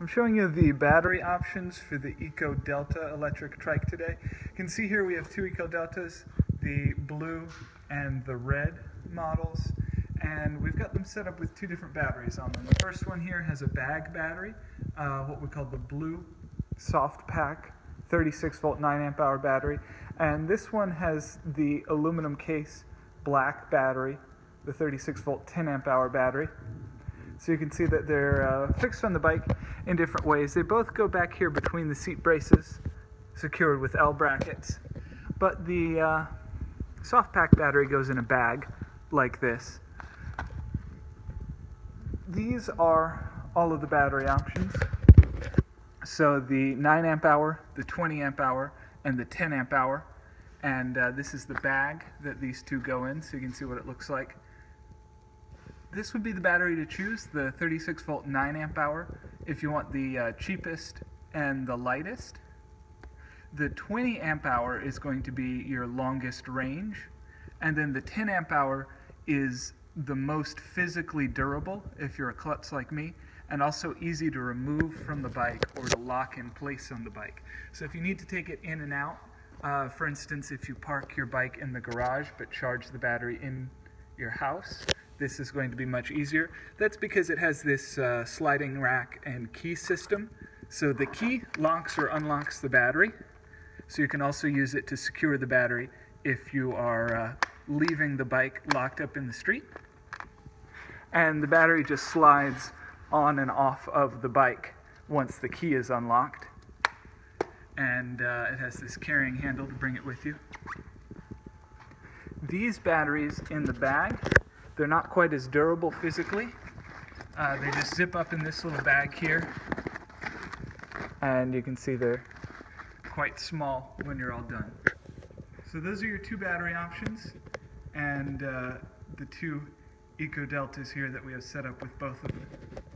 I'm showing you the battery options for the Eco Delta electric trike today. You can see here we have two Eco Deltas, the blue and the red models, and we've got them set up with two different batteries on them. The first one here has a bag battery, what we call the blue soft pack 36 volt 9 amp hour battery, and this one has the aluminum case black battery, the 36 volt 10 amp hour battery. So you can see that they're fixed on the bike in different ways. They both go back here between the seat braces, secured with L brackets, but the soft pack battery goes in a bag like this. These are all of the battery options. So the 9 amp hour, the 20 amp hour, and the 10 amp hour. And this is the bag that these two go in, so you can see what it looks like. This would be the battery to choose, the 36 volt 9 amp hour, if you want the cheapest and the lightest. The 20 amp hour is going to be your longest range, and then the 10 amp hour is the most physically durable if you're a klutz like me, and also easy to remove from the bike or to lock in place on the bike. So if you need to take it in and out, for instance, if you park your bike in the garage but charge the battery in your house, this is going to be much easier. That's because it has this sliding rack and key system. So the key locks or unlocks the battery. So you can also use it to secure the battery if you are leaving the bike locked up in the street. And the battery just slides on and off of the bike once the key is unlocked. And it has this carrying handle to bring it with you. These batteries in the bag, they're not quite as durable physically. They just zip up in this little bag here. And you can see they're quite small when you're all done. So those are your two battery options, and the two Eco Deltas here that we have set up with both of them.